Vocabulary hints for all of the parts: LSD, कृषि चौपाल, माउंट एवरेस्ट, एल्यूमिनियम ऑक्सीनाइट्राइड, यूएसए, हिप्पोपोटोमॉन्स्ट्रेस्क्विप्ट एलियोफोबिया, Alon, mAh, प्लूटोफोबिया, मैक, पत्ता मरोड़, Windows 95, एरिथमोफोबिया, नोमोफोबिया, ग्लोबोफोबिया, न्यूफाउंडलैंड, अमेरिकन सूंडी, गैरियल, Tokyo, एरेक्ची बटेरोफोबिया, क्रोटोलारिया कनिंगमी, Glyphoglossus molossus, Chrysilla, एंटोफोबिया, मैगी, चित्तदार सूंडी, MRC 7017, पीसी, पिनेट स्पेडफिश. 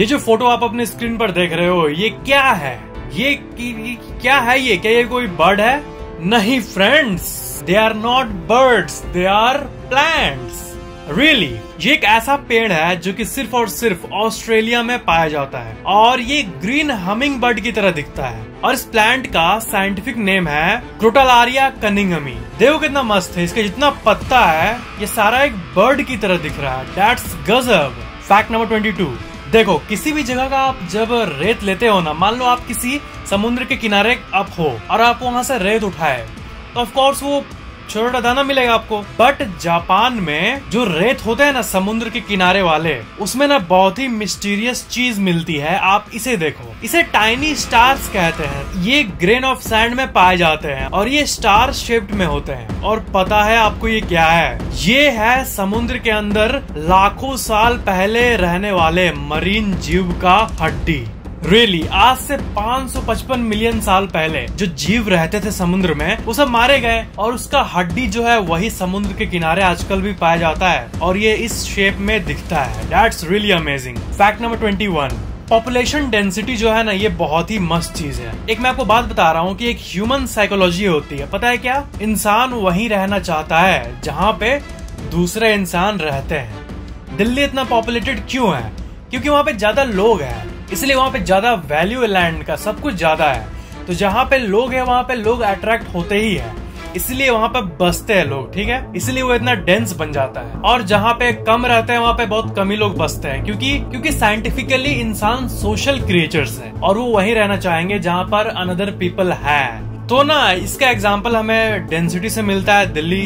ये जो फोटो आप अपने स्क्रीन पर देख रहे हो ये क्या है, ये क्या है, ये क्या ये कोई बर्ड है? नहीं friends, they are not birds, they are plants really. ये एक ऐसा पेड़ है जो कि सिर्फ और सिर्फ ऑस्ट्रेलिया में पाया जाता है और ये ग्रीन हमिंग बर्ड की तरह दिखता है और इस प्लांट का साइंटिफिक नेम है क्रोटोलारिया कनिंगमी। देखो कितना मस्त है, इसका जितना पत्ता है ये सारा एक बर्ड की तरह दिख रहा है। दैट्स गजब। Fact number 22। देखो किसी भी जगह का आप जब रेत लेते हो ना, मान लो आप किसी समुद्र के किनारे आप हो और आप वहाँ से रेत उठाए तो ऑफकोर्स वो छोटा दाना मिलेगा आपको। बट जापान में जो रेत होते हैं ना समुद्र के किनारे वाले, उसमें ना बहुत ही मिस्टीरियस चीज मिलती है। आप इसे देखो, इसे टाइनी स्टार्स कहते हैं। ये ग्रेन ऑफ सैंड में पाए जाते हैं और ये स्टार शेप्ड में होते हैं। और पता है आपको ये क्या है? ये है समुद्र के अंदर लाखों साल पहले रहने वाले मरीन जीव का हड्डी। रियली आज से 555 मिलियन साल पहले जो जीव रहते थे समुद्र में वो सब मारे गए और उसका हड्डी जो है वही समुद्र के किनारे आजकल भी पाया जाता है और ये इस शेप में दिखता है। That's really amazing. Fact number 21। Population density जो है ना ये बहुत ही मस्त चीज है। एक मैं आपको बात बता रहा हूँ कि एक ह्यूमन साइकोलॉजी होती है, पता है क्या? इंसान वही रहना चाहता है जहाँ पे दूसरे इंसान रहते हैं। दिल्ली इतना पॉपुलेटेड क्यों है? क्योंकि वहाँ पे ज्यादा लोग हैं, इसलिए वहाँ पे ज्यादा वैल्यू है लैंड का, सब कुछ ज्यादा है। तो जहाँ पे लोग है वहाँ पे लोग अट्रैक्ट होते ही है, इसलिए वहाँ पे बसते हैं लोग, ठीक है? इसलिए वो इतना डेंस बन जाता है। और जहाँ पे कम रहते हैं वहाँ पे बहुत कम ही लोग बसते हैं, क्योंकि साइंटिफिकली इंसान सोशल क्रिएचर्स है और वो वहीं रहना चाहेंगे जहाँ पर अनदर पीपल है। तो ना इसका एग्जाम्पल हमें डेंसिटी से मिलता है। दिल्ली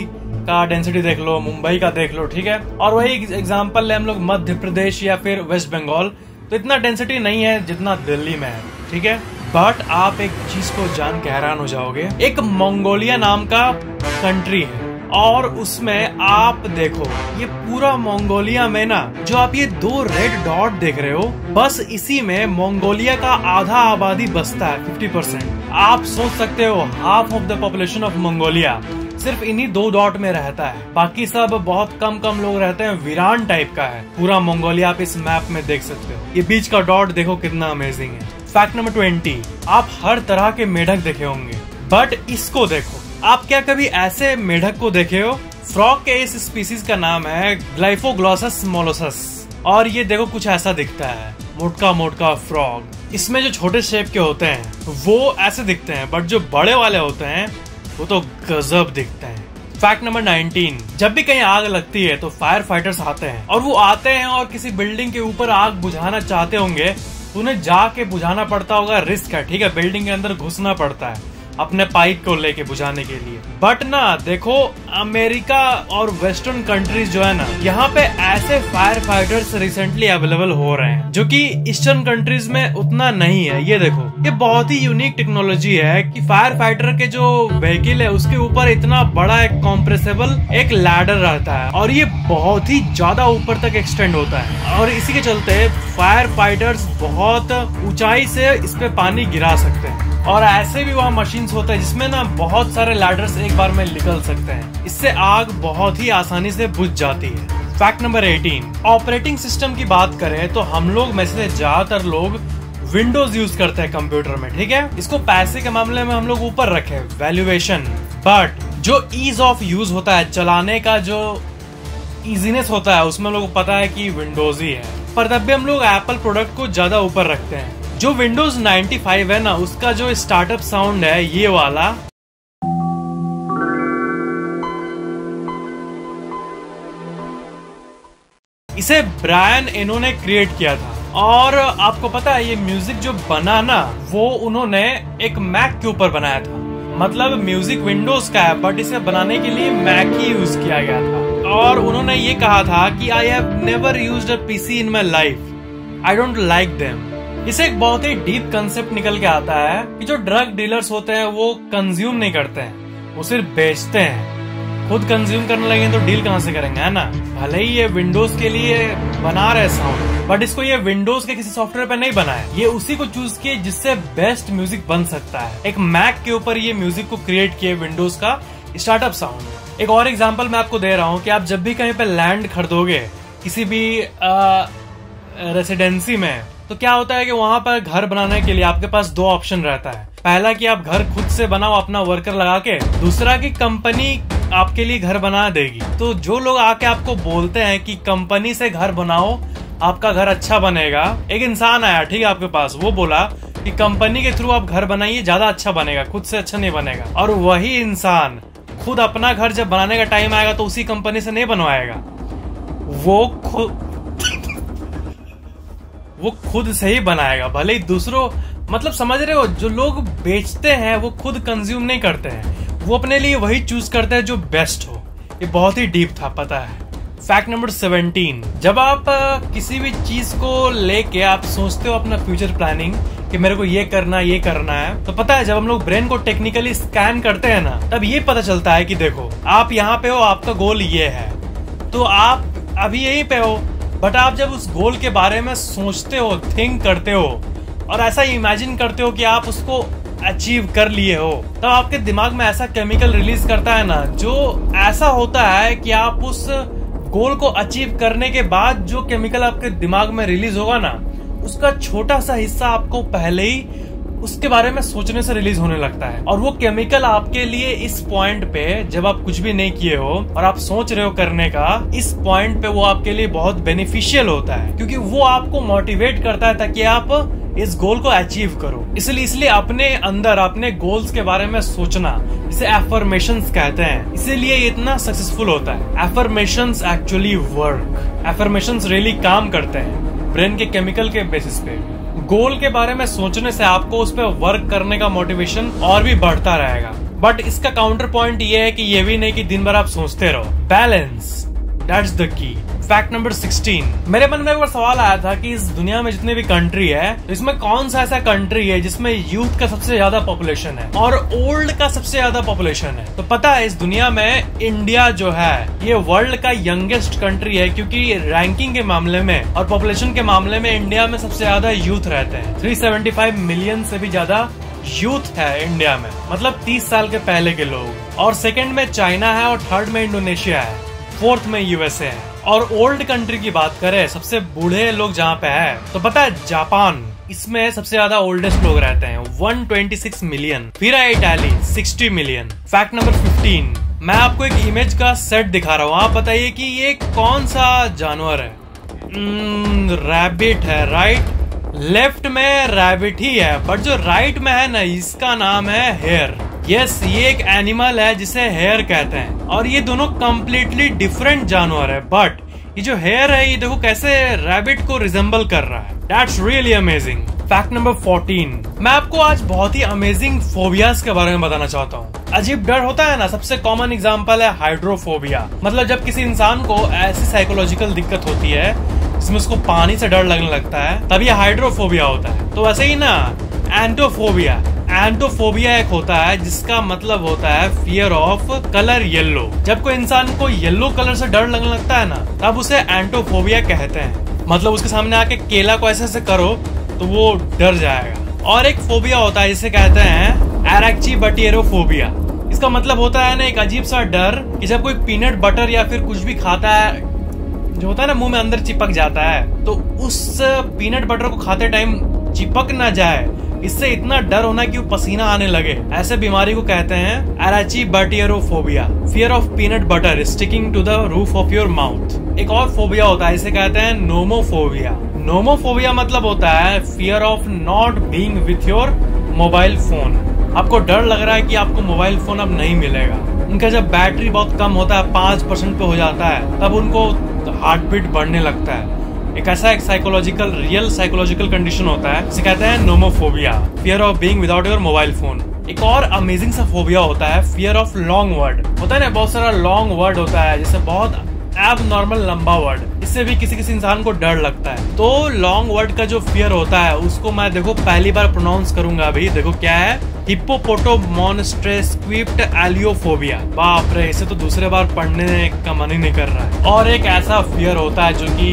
का डेंसिटी देख लो, मुंबई का देख लो, ठीक है? और वही एग्जाम्पल है हम लोग मध्य प्रदेश या फिर वेस्ट बंगाल। तो इतना डेंसिटी नहीं है जितना दिल्ली में है, ठीक है? बट आप एक चीज को जान के हैरान हो जाओगे, एक मंगोलिया नाम का कंट्री है और उसमें आप देखो ये पूरा मंगोलिया में ना जो आप ये 2 रेड डॉट देख रहे हो, बस इसी में मंगोलिया का आधा आबादी बसता है, 50%। आप सोच सकते हो half of the population of Mongolia सिर्फ इन्हीं 2 डॉट में रहता है, बाकी सब बहुत कम लोग रहते हैं, वीरान टाइप का है पूरा मंगोलिया। आप इस मैप में देख सकते हो ये बीच का डॉट देखो कितना अमेजिंग है। Fact number 20। आप हर तरह के मेढक देखे होंगे बट इसको देखो, आप क्या कभी ऐसे मेढक को देखे हो? फ्रॉग के इस स्पीसीज का नाम है ग्लाइफोग्लोसस मोलोसस और ये देखो कुछ ऐसा दिखता है, मोटका मोटका फ्रॉग। इसमें जो छोटे शेप के होते हैं वो ऐसे दिखते हैं बट जो बड़े वाले होते हैं वो तो गजब दिखते हैं। Fact number 19। जब भी कहीं आग लगती है तो फायर फाइटर्स आते हैं और वो आते हैं और किसी बिल्डिंग के ऊपर आग बुझाना चाहते होंगे तो उन्हें जाके बुझाना पड़ता होगा, रिस्क है, ठीक है? बिल्डिंग के अंदर घुसना पड़ता है अपने पाइप को लेके बुझाने के लिए। बट ना देखो अमेरिका और वेस्टर्न कंट्रीज जो है ना, यहाँ पे ऐसे फायर फाइटर्स रिसेंटली अवेलेबल हो रहे हैं जो कि ईस्टर्न कंट्रीज में उतना नहीं है। ये देखो ये बहुत ही यूनिक टेक्नोलॉजी है कि फायर फाइटर के जो व्हीकल है उसके ऊपर इतना बड़ा एक कॉम्प्रेसेबल एक लैडर रहता है और ये बहुत ही ज्यादा ऊपर तक एक्सटेंड होता है और इसी के चलते फायर फाइटर्स बहुत ऊंचाई से इस पे पानी गिरा सकते हैं। और ऐसे भी वहाँ मशीन्स होते हैं जिसमें ना बहुत सारे लैडर्स एक बार में निकल सकते हैं, इससे आग बहुत ही आसानी से बुझ जाती है। Fact number 18। ऑपरेटिंग सिस्टम की बात करें तो हम लोग में से ज्यादातर लोग विंडोज यूज करते हैं कंप्यूटर में, ठीक है? इसको पैसे के मामले में हम लोग ऊपर रखे वैल्यूएशन, बट जो ईज ऑफ यूज होता है, चलाने का जो ईजीनेस होता है, उसमें लोगों को पता है कि विंडोज ही है, पर तब भी हम लोग एप्पल प्रोडक्ट को ज्यादा ऊपर रखते हैं। जो विंडोज 95 है ना उसका जो स्टार्टअप साउंड है ये वाला, इसे ब्रायन इन्होंने क्रिएट किया था और आपको पता है ये म्यूजिक जो बना ना वो उन्होंने एक मैक के ऊपर बनाया था। मतलब म्यूजिक विंडोज का है बट इसे बनाने के लिए मैक ही यूज किया गया था और उन्होंने ये कहा था कि I have never used a पीसी in my life, I don't like them. इसे एक बहुत ही डीप कंसेप्ट निकल के आता है कि जो ड्रग डीलर्स होते हैं वो कंज्यूम नहीं करते हैं, वो सिर्फ बेचते हैं। खुद कंज्यूम करने लगे तो डील कहाँ से करेंगे, है ना? भले ही ये विंडोज के लिए बना रहे साउंड बट इसको ये विंडोज के किसी सॉफ्टवेयर पे नहीं बनाए, ये उसी को चूज किए जिससे बेस्ट म्यूजिक बन सकता है। एक मैक के ऊपर ये म्यूजिक को क्रिएट किए, विंडोज का स्टार्टअप साउंड। एक और एग्जाम्पल मैं आपको दे रहा हूँ कि आप जब भी कहीं पे लैंड खरीदोगे किसी भी रेसिडेंसी में तो क्या होता है कि वहाँ पर घर बनाने के लिए आपके पास दो ऑप्शन रहता है। पहला कि आप घर खुद से बनाओ अपना वर्कर लगा के, दूसरा कि कंपनी आपके लिए घर बना देगी। तो जो लोग आके आपको बोलते हैं कि कंपनी से घर बनाओ आपका घर अच्छा बनेगा, एक इंसान आया ठीक है आपके पास, वो बोला कि कंपनी के थ्रू आप घर बनाइए ज्यादा अच्छा बनेगा, खुद से अच्छा नहीं बनेगा। और वही इंसान खुद अपना घर जब बनाने का टाइम आएगा तो उसी कंपनी से नहीं बनवाएगा, वो खुद से ही बनाएगा। भले ही दूसरों, मतलब समझ रहे हो, जो लोग बेचते हैं वो खुद कंज्यूम नहीं करते हैं, वो अपने लिए वही चूज करते हैं जो बेस्ट हो। ये बहुत ही डीप था, पता है। फैक्ट नंबर 17, जब आप किसी भी चीज को लेके आप सोचते हो अपना फ्यूचर प्लानिंग कि मेरे को ये करना है, तो पता है जब हम लोग ब्रेन को टेक्निकली स्कैन करते हैं ना, तब ये पता चलता है कि देखो आप यहाँ पे हो, आपका गोल ये है, तो आप अभी यहीं पे हो, बट आप जब उस गोल के बारे में सोचते हो, थिंक करते हो और ऐसा इमेजिन करते हो कि आप उसको अचीव कर लिए हो, तब तो आपके दिमाग में ऐसा केमिकल रिलीज करता है ना, जो ऐसा होता है कि आप उस गोल को अचीव करने के बाद जो केमिकल आपके दिमाग में रिलीज होगा ना, उसका छोटा सा हिस्सा आपको पहले ही उसके बारे में सोचने से रिलीज होने लगता है। और वो केमिकल आपके लिए इस पॉइंट पे, जब आप कुछ भी नहीं किए हो और आप सोच रहे हो करने का, इस पॉइंट पे वो आपके लिए बहुत बेनिफिशियल होता है, क्योंकि वो आपको मोटिवेट करता है ताकि आप इस गोल को अचीव करो। इसलिए अपने अंदर अपने गोल्स के बारे में सोचना, इसे एफर्मेशंस कहते हैं, इसीलिए इतना सक्सेसफुल होता है। Affirmations actually work, affirmations really काम करते हैं ब्रेन के केमिकल के बेसिस पे। गोल के बारे में सोचने से आपको उस पर वर्क करने का मोटिवेशन और भी बढ़ता रहेगा। बट इसका काउंटर पॉइंट ये है कि ये भी नहीं कि दिन भर आप सोचते रहो, balance, that's the key. Fact number 16, मेरे मन में एक बार सवाल आया था कि इस दुनिया में जितने भी कंट्री है, इसमें कौन सा ऐसा कंट्री है जिसमें यूथ का सबसे ज्यादा पॉपुलेशन है और ओल्ड का सबसे ज्यादा पॉपुलेशन है? तो पता है इस दुनिया में इंडिया जो है ये वर्ल्ड का यंगेस्ट कंट्री है, क्योंकि रैंकिंग के मामले में और पॉपुलेशन के मामले में इंडिया में सबसे ज्यादा यूथ रहते हैं। 375 मिलियन से भी ज्यादा यूथ है इंडिया में, मतलब 30 साल के पहले के लोग। और सेकेंड में चाइना है, और थर्ड में इंडोनेशिया है, फोर्थ में यूएसए है। और ओल्ड कंट्री की बात करें, सबसे बूढ़े लोग जहाँ पे है, तो पता है जापान, इसमें सबसे ज्यादा ओल्डेस्ट लोग रहते हैं, 126 मिलियन। फिर है इटली, 60 मिलियन। फैक्ट नंबर 15, मैं आपको एक इमेज का सेट दिखा रहा हूँ, आप बताइए कि ये कौन सा जानवर है। रैबिट है, राइट। लेफ्ट में रैबिट ही है, बट जो राइट में है ना, इसका नाम है हेयर। यस, ये एक एनिमल है जिसे हेयर कहते हैं, और ये दोनों कम्प्लीटली डिफरेंट जानवर है, बट ये जो हेयर है ये देखो कैसे रैबिट को रिजेंबल कर रहा है। That's really amazing. Fact number 14, मैं आपको आज बहुत ही अमेजिंग फोबियाज के बारे में बताना चाहता हूँ। अजीब डर होता है ना, सबसे कॉमन एग्जाम्पल है हाइड्रोफोबिया, मतलब जब किसी इंसान को ऐसी साइकोलॉजिकल दिक्कत होती है जिसमें उसको पानी से डर लगने लगता है, तब ये हाइड्रोफोबिया होता है। तो वैसे ही ना एंटोफोबिया, एंटोफोबिया एक होता है जिसका मतलब होता है फियर ऑफ कलर येलो। जब कोई इंसान को येलो कलर से डर लगने लगता है ना, तब उसे एंटोफोबिया कहते हैं, मतलब उसके सामने आके केला को ऐसे ऐसे करो तो वो डर जाएगा। और एक फोबिया होता है जिसे कहते हैं एरेक्ची बटेरोफोबिया, इसका मतलब होता है ना एक अजीब सा डर कि जब कोई पीनट बटर या फिर कुछ भी खाता है जो होता है ना मुंह में अंदर चिपक जाता है, तो उस पीनट बटर को खाते टाइम चिपक ना जाए, इससे इतना डर होना कि वो पसीना आने लगे, ऐसे बीमारी को कहते हैं arachibutyrophobia, fear of peanut butter sticking to the roof of your mouth. एक और फोबिया होता है, इसे कहते हैं नोमोफोबिया। नोमोफोबिया मतलब होता है fear of not being with your mobile phone. आपको डर लग रहा है कि आपको मोबाइल फोन अब नहीं मिलेगा। उनका जब बैटरी बहुत कम होता है, 5% पे हो जाता है, तब उनको हार्ट बीट बढ़ने लगता है। एक ऐसा एक साइकोलॉजिकल, रियल साइकोलॉजिकल कंडीशन होता है, इसे कहते हैं नोमोफोबिया, fear of being without your mobile phone. एक और अमेजिंग सा फोबिया होता है फियर ऑफ लॉन्ग वर्ड, होता है ना बहुत सारा लॉन्ग वर्ड होता है, जैसे बहुत एब नॉर्मल लंबा वर्ड, इससे भी किसी किसी इंसान को डर लगता है। तो लॉन्ग वर्ड का जो फियर होता है उसको मैं देखो पहली बार प्रोनाउंस करूंगा अभी, देखो क्या है, हिप्पोपोटोमॉन्स्ट्रेस्क्विप्ट एलियोफोबिया। बाप रे, इसे तो दूसरे बार पढ़ने का मन ही नहीं कर रहा है। और एक ऐसा फियर होता है जो की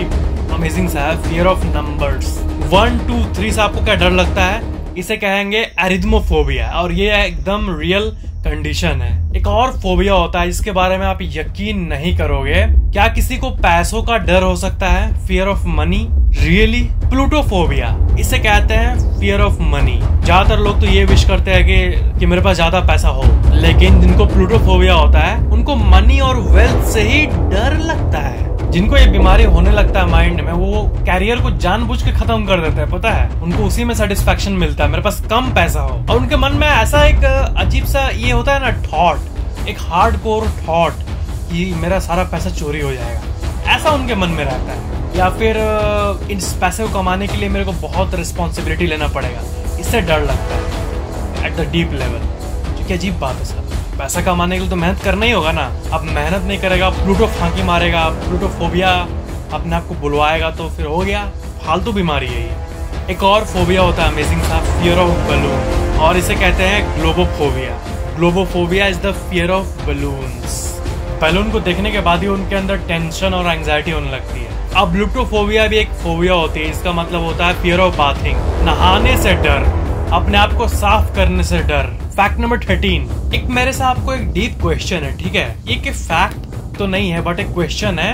अमेजिंग सा है, फियर ऑफ नंबर्स। 1, 2, 3 से आपको क्या डर लगता है? इसे कहेंगे एरिथमोफोबिया और ये एकदम रियल कंडीशन है। एक और फोबिया होता है जिसके बारे में आप यकीन नहीं करोगे। क्या किसी को पैसों का डर हो सकता है? Fear of money? Really? प्लूटोफोबिया, इसे कहते हैं फियर ऑफ मनी। ज्यादातर लोग तो ये विश करते हैं कि मेरे पास ज्यादा पैसा हो, लेकिन जिनको प्लूटोफोबिया होता है उनको मनी और वेल्थ से ही डर लगता है। जिनको ये बीमारी होने लगता है माइंड में, वो कैरियर को जानबूझ के खत्म कर देते हैं, पता है उनको उसी में सेटिस्फेक्शन मिलता है, मेरे पास कम पैसा हो। और उनके मन में ऐसा एक अजीब सा ये होता है ना थॉट, एक हार्डकोर थॉट कि मेरा सारा पैसा चोरी हो जाएगा, ऐसा उनके मन में रहता है। या फिर इस पैसे को कमाने के लिए मेरे को बहुत रिस्पॉन्सिबिलिटी लेना पड़ेगा, इससे डर लगता है एट द डीप लेवल, जो कि अजीब बात है सर। पैसा कमाने के लिए तो मेहनत करना ही होगा ना, अब मेहनत नहीं करेगा प्लूटो फांकी मारेगा, प्लूटोफोबिया अपने आप को बुलवाएगा, तो फिर हो गया फालतू बीमारी है ये। एक और फोबिया होता है अमेजिंग सा, फियर ऑफ बलून, और इसे कहते हैं ग्लोबोफोबिया। ग्लोबोफोबिया is the fear of balloons. Balloon को देखने के बाद ही उनके अंदर टेंशन और एंग्जाइटी होने लगती है। अब ग्लूटोफोबिया भी एक फोबिया होती है, इसका मतलब होता है फियर ऑफ बाथिंग, नहाने से डर, अपने आप को साफ करने से डर। Fact number 13। एक मेरे से आपको एक डीप क्वेश्चन है, ठीक है, ये कि फैक्ट तो नहीं है बट एक क्वेश्चन है,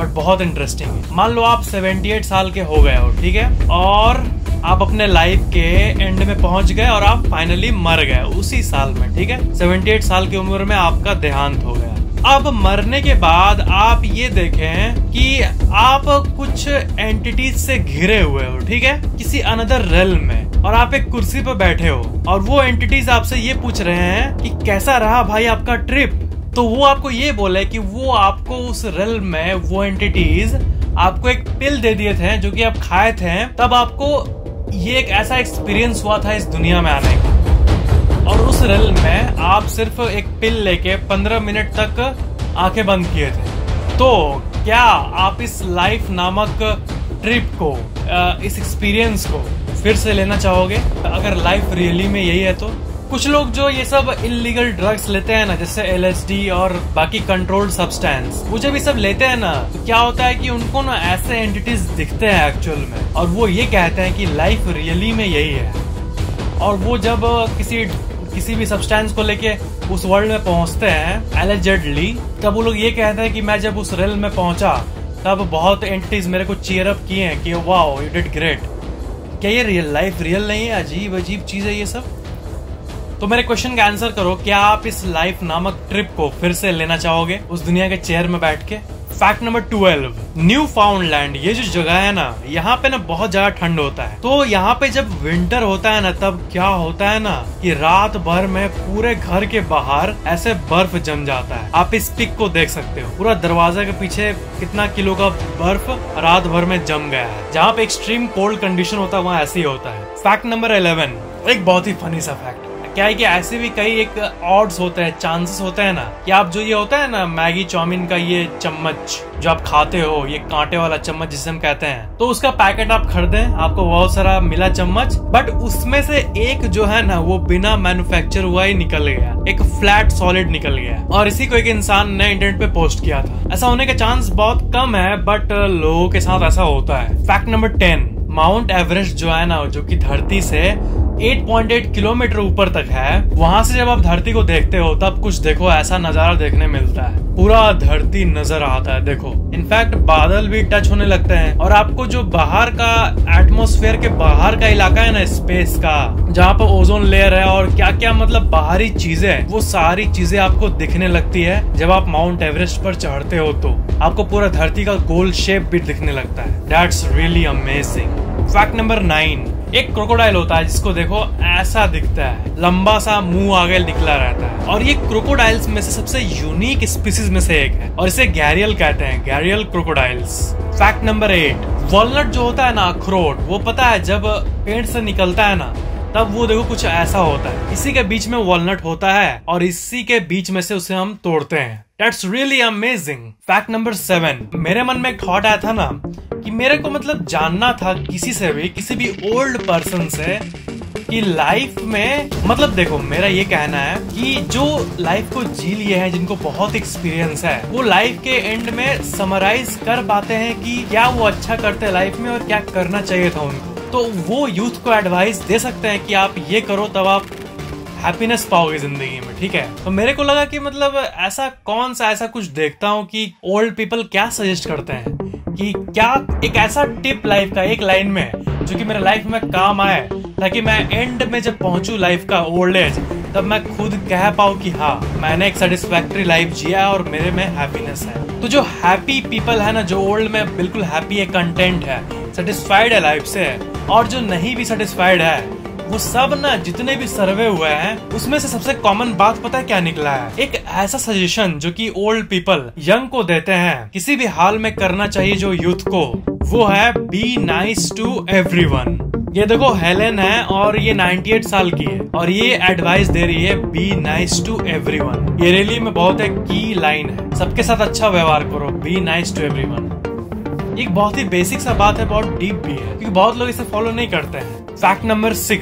बट बहुत इंटरेस्टिंग है। मान लो आप 78 साल के हो गए हो, ठीक है, और आप अपने लाइफ के एंड में पहुंच गए और आप फाइनली मर गए उसी साल में, ठीक है, 78 साल की उम्र में आपका देहांत हो गया। अब मरने के बाद आप ये देखें कि आप कुछ एंटिटीज से घिरे हुए हो, ठीक है, किसी अनदर रियल्म में, और आप एक कुर्सी पर बैठे हो और वो एंटिटीज आपसे ये पूछ रहे हैं कि कैसा रहा भाई आपका ट्रिप, तो वो आपको ये बोले कि वो आपको उस रियल्म में वो एंटिटीज आपको एक पिल दे दिए थे जो कि आप खाए थे, तब आपको ये एक ऐसा एक्सपीरियंस हुआ था इस दुनिया में आने का, और उस रियल्म में आप सिर्फ एक पिल लेके 15 मिनट तक आंखें बंद किए थे। तो क्या आप इस लाइफ नामक ट्रिप को, इस एक्सपीरियंस को फिर से लेना चाहोगे अगर लाइफ रियली में यही है तो? कुछ लोग जो ये सब इलीगल ड्रग्स लेते हैं ना, जैसे LSD और बाकी कंट्रोल्ड सब्सटेंस, वो जब ये सब लेते हैं ना तो क्या होता है कि उनको ना ऐसे एंटिटीज दिखते हैं एक्चुअल में, और वो ये कहते हैं कि लाइफ रियली में यही है। और वो जब किसी भी सब्सटेंस को लेके उस वर्ल्ड में पहुंचते हैं एलिजेडली, तब वो लोग ये कहते हैं कि मैं जब उस रियल में पहुंचा तब बहुत एंटिटीज मेरे को चीयरअप किए हैं कि वाओ यू डिड ग्रेट। क्या ये रियल लाइफ रियल नहीं है? अजीब अजीब चीज है ये सब। तो मेरे क्वेश्चन का आंसर करो, क्या आप इस लाइफ नामक ट्रिप को फिर से लेना चाहोगे उस दुनिया के चेयर में बैठ के? Fact number 12। न्यूफाउंडलैंड, ये जो जगह है ना, यहाँ पे ना बहुत ज्यादा ठंड होता है, तो यहाँ पे जब विंटर होता है ना तब क्या होता है ना कि रात भर में पूरे घर के बाहर ऐसे बर्फ जम जाता है। आप इस पिक को देख सकते हो, पूरा दरवाजा के पीछे कितना किलो का बर्फ रात भर में जम गया है। जहाँ पे एक्सट्रीम कोल्ड कंडीशन होता है वहाँ ऐसे ही होता है। फैक्ट नंबर 11, एक बहुत ही फनी सा फैक्ट। क्या है कि ऐसे भी कई एक ऑड्स होते हैं, चांसेस होते हैं ना कि आप जो ये होता है ना मैगी चाउमीन का ये चम्मच जो आप खाते हो, ये कांटे वाला चम्मच जिसे हम कहते हैं, तो उसका पैकेट आप खरीदें, आपको बहुत सारा मिला चम्मच, बट उसमें से एक जो है ना वो बिना मैन्युफैक्चर हुआ ही निकल गया, एक फ्लैट सॉलिड निकल गया, और इसी को एक इंसान ने इंटरनेट पे पोस्ट किया था। ऐसा होने का चांस बहुत कम है बट लोगों के साथ ऐसा होता है। Fact number 10। माउंट एवरेस्ट जो है ना, जो कि धरती से 8.8 किलोमीटर ऊपर तक है, वहां से जब आप धरती को देखते हो तब कुछ देखो ऐसा नजारा देखने मिलता है, पूरा धरती नजर आता है। देखो इनफैक्ट बादल भी टच होने लगते हैं, और आपको जो बाहर का एटमॉस्फेयर के बाहर का इलाका है ना, स्पेस का, जहाँ पर ओजोन लेयर है और क्या क्या मतलब बाहरी चीजें, वो सारी चीजें आपको दिखने लगती है जब आप माउंट एवरेस्ट पर चढ़ते हो, तो आपको पूरा धरती का गोल शेप भी दिखने लगता है। That's really amazing. Fact number 9। एक क्रोकोडाइल होता है जिसको देखो ऐसा दिखता है, लंबा सा मुंह आगे निकला रहता है, और ये क्रोकोडाइल्स में से सबसे यूनिक स्पीसीज में से एक है, और इसे गैरियल कहते हैं, गैरियल crocodiles. Fact number 8। Walnut जो होता है ना, अखरोट, वो पता है जब पेड़ से निकलता है ना तब वो देखो कुछ ऐसा होता है, इसी के बीच में वॉलनट होता है और इसी के बीच में से उसे हम तोड़ते हैं। That's really amazing. Fact number 7। मेरे मन में एक थॉट आया था ना कि मेरे को मतलब जानना था किसी से भी, किसी भी ओल्ड पर्सन से, कि लाइफ में मतलब देखो मेरा ये कहना है कि जो लाइफ को जी लिए हैं, जिनको बहुत एक्सपीरियंस है, वो लाइफ के एंड में समराइज कर पाते हैं कि क्या वो अच्छा करते लाइफ में और क्या करना चाहिए था उनको। तो वो यूथ को एडवाइस दे सकते हैं कि आप ये करो तब आप हैप्पीनेस पाओगे जिंदगी में, ठीक है। तो मेरे को लगा कि मतलब ऐसा कौन सा ऐसा कुछ देखता हूँ कि ओल्ड पीपल क्या सजेस्ट करते हैं, कि क्या एक ऐसा टिप लाइफ का एक लाइन में जो कि मेरे लाइफ में काम आए, ताकि मैं एंड में जब पहुंचूं लाइफ का ओल्ड एज तब मैं खुद कह पाऊं कि हाँ मैंने एक सेटिस्फैक्टरी लाइफ जिया और मेरे में हैप्पीनेस है। तो जो हैप्पी पीपल है ना, जो ओल्ड में बिल्कुल हैप्पी है, कंटेंट है, सेटिस्फाइड है लाइफ से, और जो नहीं भी सेटिस्फाइड है वो सब ना जितने भी सर्वे हुए हैं उसमें से सबसे कॉमन बात पता है क्या निकला है? एक ऐसा सजेशन जो कि ओल्ड पीपल यंग को देते हैं किसी भी हाल में करना चाहिए जो यूथ को, वो है बी नाइस टू एवरीवन। ये देखो हेलेन है और ये 98 साल की है और ये एडवाइस दे रही है बी नाइस टू एवरीवन। ये रैली में बहुत एक की लाइन है, सबके साथ अच्छा व्यवहार करो, बी नाइस टू एवरीवन। एक बहुत ही बेसिक सा बात है, बहुत डीप भी है क्योंकि बहुत लोग इसे फॉलो नहीं करते हैं। फैक्ट नंबर 6,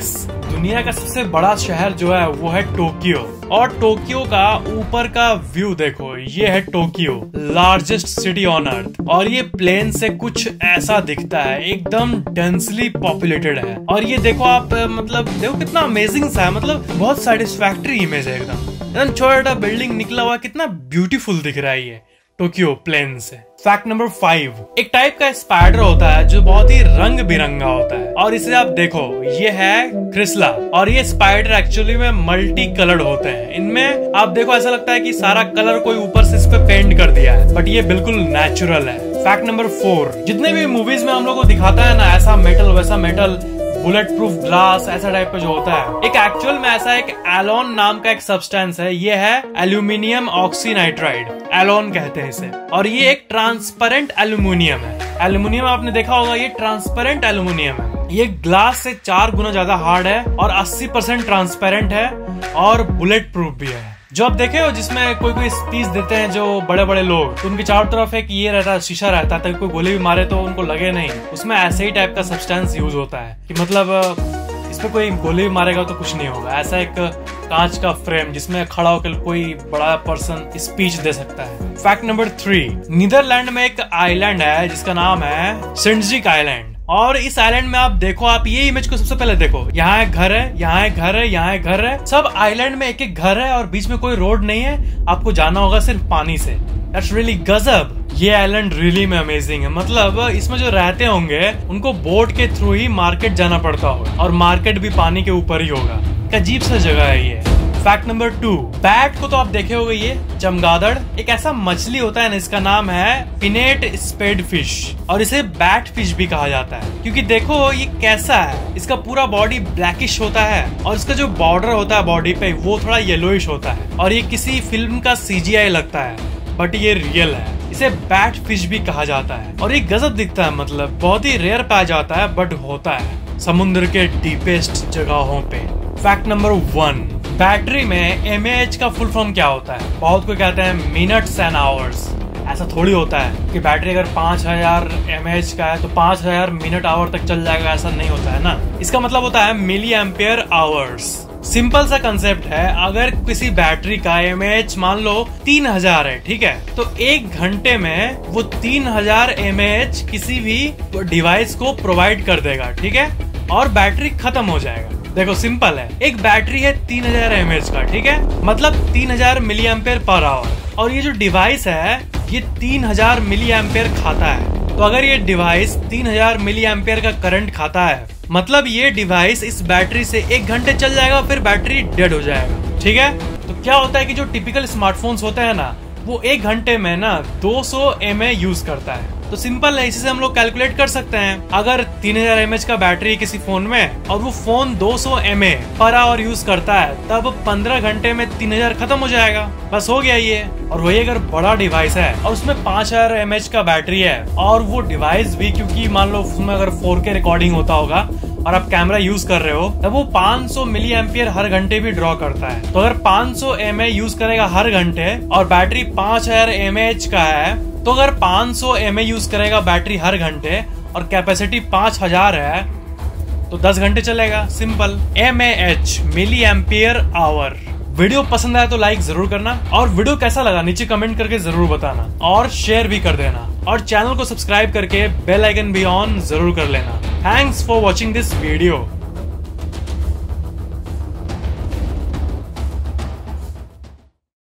दुनिया का सबसे बड़ा शहर जो है वो है टोक्यो, और टोक्यो का ऊपर का व्यू देखो, ये है Tokyo, largest city on earth, और ये प्लेन से कुछ ऐसा दिखता है, एकदम डेंसली पॉपुलेटेड है। और ये देखो आप, मतलब देखो कितना अमेजिंग सा है, मतलब बहुत सेटिस्फैक्टरी इमेज है, एकदम छोटा बिल्डिंग निकला हुआ, कितना ब्यूटीफुल दिख रहा है ये टोक्यो प्लेन से। फैक्ट नंबर 5, एक टाइप का स्पाइडर होता है जो बहुत ही रंग बिरंगा होता है, और इसे आप देखो, ये है क्रिसला, और ये स्पाइडर एक्चुअली में मल्टी कलर्ड होते हैं। इनमें आप देखो ऐसा लगता है कि सारा कलर कोई ऊपर से इस पे पेंट कर दिया है, बट ये बिल्कुल नेचुरल है। फैक्ट नंबर 4, जितने भी मूवीज में हम लोग को दिखाता है ना ऐसा मेटल वैसा मेटल, बुलेट प्रूफ ग्लास, ऐसा टाइप का जो होता है, एक एक्चुअल में ऐसा एक एलोन नाम का एक सब्सटेंस है, ये है एल्यूमिनियम ऑक्सीनाइट्राइड, एलोन कहते हैं इसे, और ये एक ट्रांसपेरेंट एल्यूमिनियम है। एल्यूमिनियम आपने देखा होगा, ये ट्रांसपेरेंट एल्यूमिनियम है, ये ग्लास से 4 गुना ज्यादा हार्ड है और 80% ट्रांसपेरेंट है और बुलेट प्रूफ भी है। जो आप देखे हो जिसमें कोई कोई स्पीच देते हैं जो बड़े बड़े लोग, तो उनके चारों तरफ एक ये रहता है, शीशा रहता है, ताकि कोई गोली भी मारे तो उनको लगे नहीं, उसमें ऐसे ही टाइप का सब्सटेंस यूज होता है कि मतलब इस पे कोई गोली भी मारेगा तो कुछ नहीं होगा। ऐसा एक कांच का फ्रेम जिसमें खड़ा होकर कोई बड़ा पर्सन स्पीच दे सकता है। फैक्ट नंबर 3, नीदरलैंड में एक आईलैंड है जिसका नाम है सिंडजिक आईलैंड, और इस आइलैंड में आप देखो, आप ये इमेज को सबसे पहले देखो, यहाँ एक घर है, यहाँ एक घर है, यहाँ एक घर है, सब आइलैंड में एक एक घर है और बीच में कोई रोड नहीं है, आपको जाना होगा सिर्फ पानी से। दैट्स रियली गजब, ये आइलैंड रियली में अमेजिंग है, मतलब इसमें जो रहते होंगे उनको बोट के थ्रू ही मार्केट जाना पड़ता होगा, और मार्केट भी पानी के ऊपर ही होगा, अजीब सा जगह है ये। फैक्ट नंबर 2, बैट को तो आप देखे होंगे, ये चमगादड़, एक ऐसा मछली होता है ना, इसका नाम है पिनेट स्पेडफिश, और इसे बैट फिश भी कहा जाता है क्योंकि देखो ये कैसा है, इसका पूरा बॉडी ब्लैकिश होता है और इसका जो बॉर्डर होता है बॉडी पे वो थोड़ा येलोइश होता है, और ये किसी फिल्म का CGI लगता है बट ये रियल है, इसे बैट फिश भी कहा जाता है। और ये गजब दिखता है, मतलब बहुत ही रेयर पाया जाता है बट होता है समुद्र के डीपेस्ट जगहों पे। फैक्ट नंबर 1, बैटरी में mAh का फुल फॉर्म क्या होता है? बहुत को कहते हैं मिनट्स एंड आवर्स, ऐसा थोड़ी होता है कि बैटरी अगर 5000 mAh का है तो 5000 मिनट आवर तक चल जाएगा, ऐसा नहीं होता है ना। इसका मतलब होता है मिली एम्पियर आवर्स। सिंपल सा कंसेप्ट है, अगर किसी बैटरी का mAh मान लो 3000 है, ठीक है, तो 1 घंटे में वो 3000 mAh किसी भी डिवाइस को प्रोवाइड कर देगा, ठीक है, और बैटरी खत्म हो जाएगा। देखो सिंपल है, एक बैटरी है 3000 mAh का, ठीक है, मतलब 3000 मिली एम्पेयर पर आवर, और ये जो डिवाइस है ये 3000 मिली एम्पेयर खाता है। तो अगर ये डिवाइस 3000 मिली एम्पेयर का करंट खाता है, मतलब ये डिवाइस इस बैटरी से 1 घंटे चल जाएगा, फिर बैटरी डेड हो जाएगा, ठीक है। तो क्या होता है कि जो टिपिकल स्मार्टफोन्स होते हैं ना, वो 1 घंटे में ना 200 mAh यूज करता है। तो सिंपल है, इसी से हम लोग कैलकुलेट कर सकते हैं, अगर 3000 mAh का बैटरी किसी फोन में और वो फोन 200 mAh पर आवर यूज करता है, तब 15 घंटे में 3000 खत्म हो जाएगा, बस हो गया ये। और वही अगर बड़ा डिवाइस है और उसमें 5000 mAh का बैटरी है, और वो डिवाइस भी, क्योंकि मान लो उसमें अगर 4K रिकॉर्डिंग होता होगा और आप कैमरा यूज कर रहे हो, तब वो 500 मिली एम्पियर हर घंटे भी ड्रॉ करता है। तो अगर 500 mAh यूज करेगा हर घंटे और बैटरी 5000 mAh का है, तो अगर 500 mAh यूज करेगा बैटरी हर घंटे और कैपेसिटी 5000 है, तो 10 घंटे चलेगा। Simple mAh milli ampere hour. Video पसंद आया तो लाइक जरूर करना और वीडियो कैसा लगा नीचे कमेंट करके जरूर बताना और शेयर भी कर देना और चैनल को सब्सक्राइब करके बेल आइकन भी ऑन जरूर कर लेना। Thanks for watching this video.